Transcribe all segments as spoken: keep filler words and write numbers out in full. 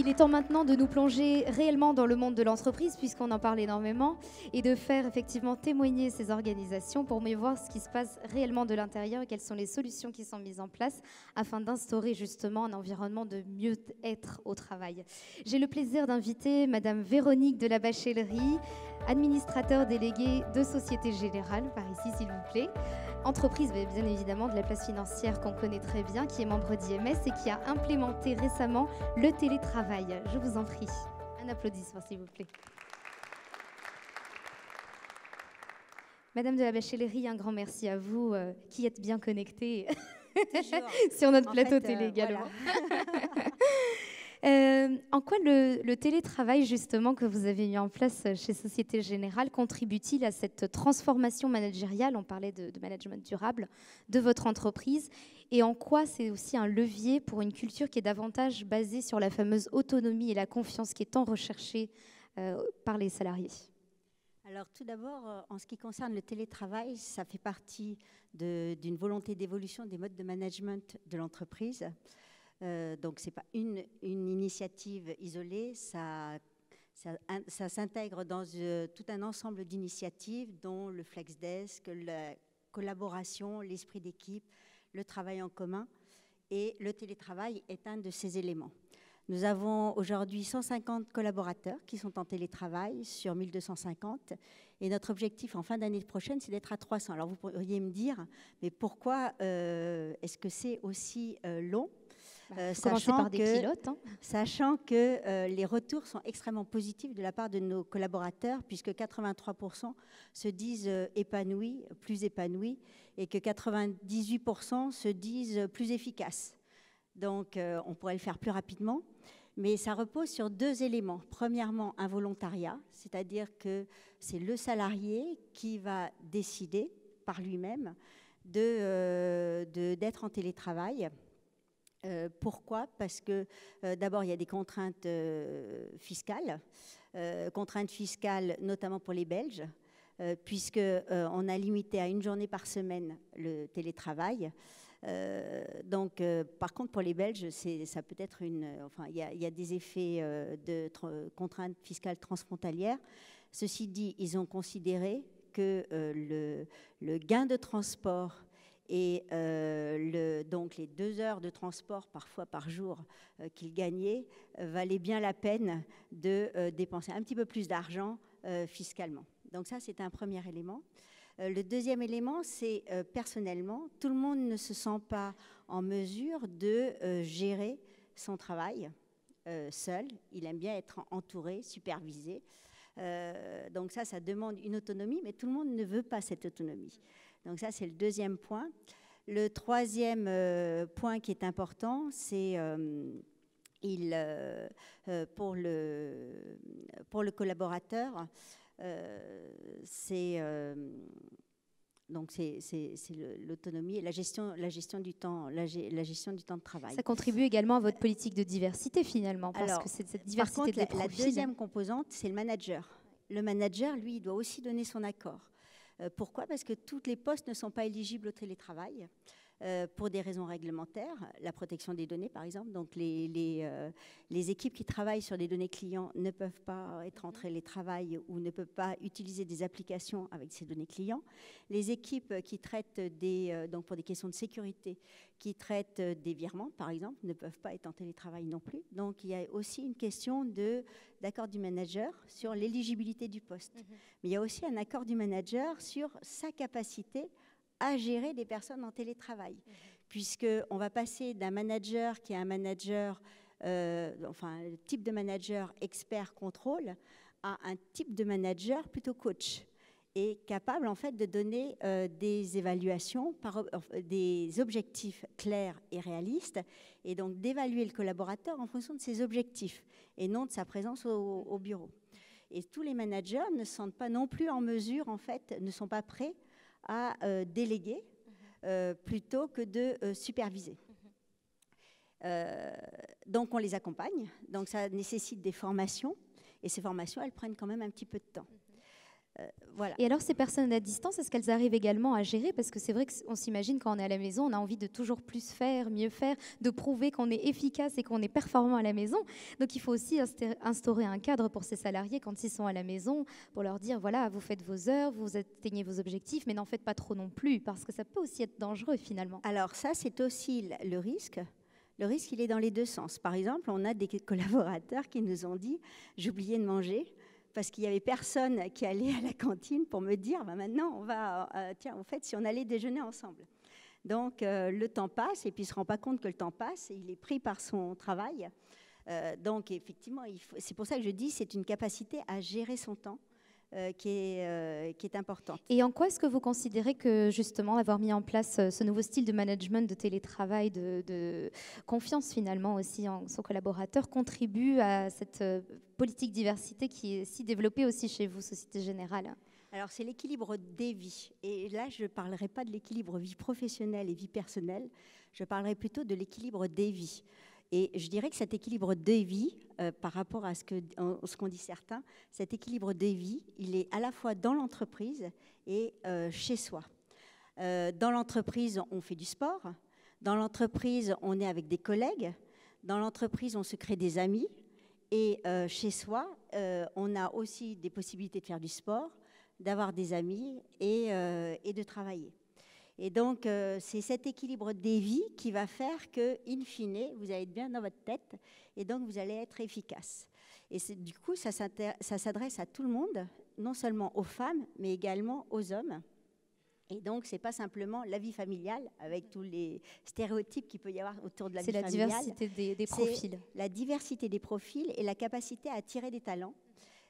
Il est temps maintenant de nous plonger réellement dans le monde de l'entreprise, puisqu'on en parle énormément, et de faire effectivement témoigner ces organisations pour mieux voir ce qui se passe réellement de l'intérieur et quelles sont les solutions qui sont mises en place afin d'instaurer justement un environnement de mieux-être au travail. J'ai le plaisir d'inviter Madame Véronique de la Bachelerie, administrateur délégué de Société Générale, par ici s'il vous plaît, entreprise bien évidemment de la place financière qu'on connaît très bien, qui est membre d'I M S et qui a implémenté récemment le télétravail. Je vous en prie, un applaudissement s'il vous plaît. Madame de la Bachelerie, un grand merci à vous euh, qui êtes bien connectée sur notre en plateau fait, télé euh, également. Voilà. Euh, en quoi le, le télétravail justement que vous avez mis en place chez Société Générale contribue-t-il à cette transformation managériale, on parlait de, de management durable, de votre entreprise, et en quoi c'est aussi un levier pour une culture qui est davantage basée sur la fameuse autonomie et la confiance qui est tant recherchée euh, par les salariés? Alors tout d'abord, en ce qui concerne le télétravail, ça fait partie d'une volonté d'évolution des modes de management de l'entreprise. Euh, donc, ce n'est pas une, une initiative isolée, ça, ça, ça s'intègre dans euh, tout un ensemble d'initiatives, dont le flexdesk, la collaboration, l'esprit d'équipe, le travail en commun, et le télétravail est un de ces éléments. Nous avons aujourd'hui cent cinquante collaborateurs qui sont en télétravail sur mille deux cent cinquante, et notre objectif en fin d'année prochaine, c'est d'être à trois cents. Alors, vous pourriez me dire, mais pourquoi euh, est-ce que c'est aussi euh, long? Euh, sachant, par des que, pilotes, hein. sachant que euh, les retours sont extrêmement positifs de la part de nos collaborateurs, puisque quatre-vingt-trois pour cent se disent euh, épanouis, plus épanouis, et que quatre-vingt-dix-huit pour cent se disent euh, plus efficaces. Donc, euh, on pourrait le faire plus rapidement, mais ça repose sur deux éléments. Premièrement, un volontariat, c'est-à-dire que c'est le salarié qui va décider par lui-même de, euh, de, d'être en télétravail. Euh, pourquoi? Parce que euh, d'abord il y a des contraintes euh, fiscales, euh, contraintes fiscales notamment pour les Belges, euh, puisque euh, on a limité à une journée par semaine le télétravail. Euh, donc, euh, par contre, pour les Belges, ça peut être une, enfin, il y, y a des effets euh, de contraintes fiscales transfrontalières. Ceci dit, ils ont considéré que euh, le, le gain de transport et euh, le, donc les deux heures de transport parfois par jour euh, qu'ils gagnaient euh, valaient bien la peine de euh, dépenser un petit peu plus d'argent euh, fiscalement. Donc ça, c'est un premier élément. Euh, le deuxième élément, c'est euh, personnellement, tout le monde ne se sent pas en mesure de euh, gérer son travail euh, seul. Il aime bien être entouré, supervisé. Euh, donc ça, ça demande une autonomie, mais tout le monde ne veut pas cette autonomie. Donc ça, c'est le deuxième point. Le troisième euh, point qui est important, c'est euh, euh, pour, le, pour le collaborateur, euh, c'est euh, l'autonomie et la gestion, la, gestion du temps, la, la gestion du temps de travail. Ça contribue également à votre politique de diversité, finalement, parce Alors, que c'est cette diversité contre, des profils. La, la deuxième composante, c'est le manager. Le manager, lui, il doit aussi donner son accord. Pourquoi? Parce que tous les postes ne sont pas éligibles au télétravail euh, pour des raisons réglementaires, la protection des données par exemple. Donc les, les, euh, les équipes qui travaillent sur des données clients ne peuvent pas être en télétravail ou ne peuvent pas utiliser des applications avec ces données clients. Les équipes qui traitent des, euh, donc pour des questions de sécurité, qui traitent des virements par exemple, ne peuvent pas être en télétravail non plus. Donc il y a aussi une question de... d'accord du manager sur l'éligibilité du poste. Mmh. Mais il y a aussi un accord du manager sur sa capacité à gérer des personnes en télétravail. Mmh. Puisqu'on va passer d'un manager qui est un manager, euh, enfin, le type de manager expert-contrôle, à un type de manager plutôt coach, et capable en fait de donner euh, des évaluations, par, euh, des objectifs clairs et réalistes, et donc d'évaluer le collaborateur en fonction de ses objectifs et non de sa présence au, au bureau. Et tous les managers ne se sentent pas non plus en mesure, en fait, ne sont pas prêts à euh, déléguer euh, plutôt que de euh, superviser. Euh, donc on les accompagne, donc ça nécessite des formations, et ces formations, elles prennent quand même un petit peu de temps. Euh, voilà. Et alors ces personnes à distance, est-ce qu'elles arrivent également à gérer? Parce que c'est vrai qu'on s'imagine quand on est à la maison, on a envie de toujours plus faire, mieux faire, de prouver qu'on est efficace et qu'on est performant à la maison. Donc il faut aussi instaurer un cadre pour ces salariés quand ils sont à la maison, pour leur dire, voilà, vous faites vos heures, vous atteignez vos objectifs, mais n'en faites pas trop non plus, parce que ça peut aussi être dangereux finalement. Alors ça, c'est aussi le risque. Le risque, il est dans les deux sens. Par exemple, on a des collaborateurs qui nous ont dit « j'oubliais de manger » parce qu'il n'y avait personne qui allait à la cantine pour me dire bah, « maintenant, on va, euh, tiens, en fait, si on allait déjeuner ensemble ». Donc, euh, le temps passe et puis il ne se rend pas compte que le temps passe et il est pris par son travail. Euh, donc, effectivement, c'est pour ça que je dis c'est une capacité à gérer son temps. Euh, qui, est, euh, qui est importante. Et en quoi est-ce que vous considérez que justement avoir mis en place euh, ce nouveau style de management, de télétravail, de, de confiance finalement aussi en son collaborateur contribue à cette euh, politique diversité qui est si développée aussi chez vous, Société Générale? Alors c'est l'équilibre des vies, et là je ne parlerai pas de l'équilibre vie professionnelle et vie personnelle, je parlerai plutôt de l'équilibre des vies. Et je dirais que cet équilibre de vie, euh, par rapport à ce que, en, ce qu'ont dit certains, cet équilibre de vie, il est à la fois dans l'entreprise et euh, chez soi. Euh, dans l'entreprise, on fait du sport. Dans l'entreprise, on est avec des collègues. Dans l'entreprise, on se crée des amis. Et euh, chez soi, euh, on a aussi des possibilités de faire du sport, d'avoir des amis et, euh, et de travailler. Et donc, euh, c'est cet équilibre des vies qui va faire que, in fine, vous allez être bien dans votre tête et donc vous allez être efficace. Et du coup, ça s'adresse à tout le monde, non seulement aux femmes, mais également aux hommes. Et donc, ce n'est pas simplement la vie familiale, avec tous les stéréotypes qu'il peut y avoir autour de la vie familiale. C'est la diversité des, des profils. La diversité des profils et la capacité à attirer des talents,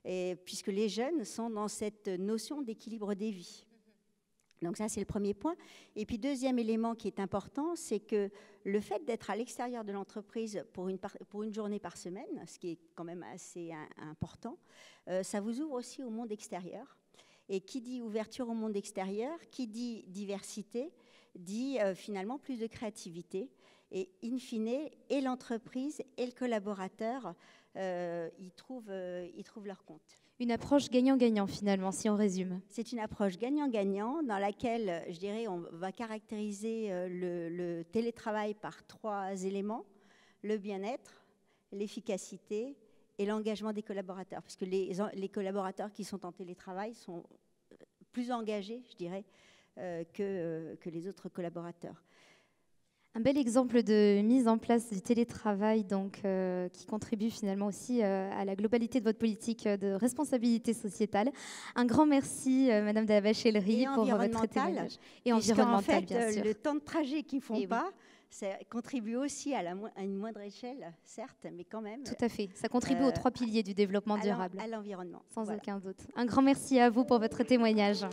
et, puisque les jeunes sont dans cette notion d'équilibre des vies. Donc ça, c'est le premier point. Et puis, deuxième élément qui est important, c'est que le fait d'être à l'extérieur de l'entreprise pour une, par, pour une journée par semaine, ce qui est quand même assez un, important, euh, ça vous ouvre aussi au monde extérieur. Et qui dit ouverture au monde extérieur, qui dit diversité, dit euh, finalement plus de créativité. Et in fine, et l'entreprise et le collaborateur, euh, ils, trouvent, euh, ils trouvent leur compte. Une approche gagnant-gagnant, finalement, si on résume. C'est une approche gagnant-gagnant dans laquelle, je dirais, on va caractériser le, le télétravail par trois éléments. Le bien-être, l'efficacité et l'engagement des collaborateurs. Parce que les, les collaborateurs qui sont en télétravail sont plus engagés, je dirais, euh, que, euh, que les autres collaborateurs. Un bel exemple de mise en place du télétravail donc, euh, qui contribue finalement aussi euh, à la globalité de votre politique de responsabilité sociétale. Un grand merci, euh, Madame de la Bachelerie, pour votre témoignage. Et environnemental, en fait, bien sûr. Le temps de trajet qu'ils ne font et pas, oui. Ça contribue aussi à, la mo à une moindre échelle, certes, mais quand même. Tout à fait. Ça contribue euh, aux trois piliers du développement durable. À l'environnement. Sans voilà. aucun doute. Un grand merci à vous pour votre témoignage.